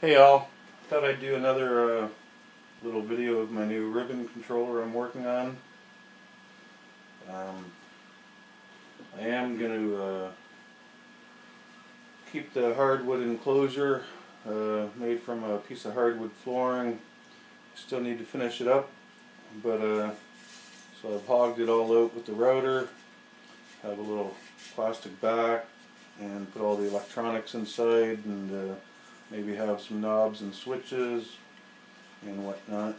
Hey all, thought I'd do another little video of my new ribbon controller I'm working on. I am going to keep the hardwood enclosure made from a piece of hardwood flooring. Still need to finish it up, but so I've hogged it all out with the router. Have a little plastic back and put all the electronics inside and maybe have some knobs and switches and whatnot.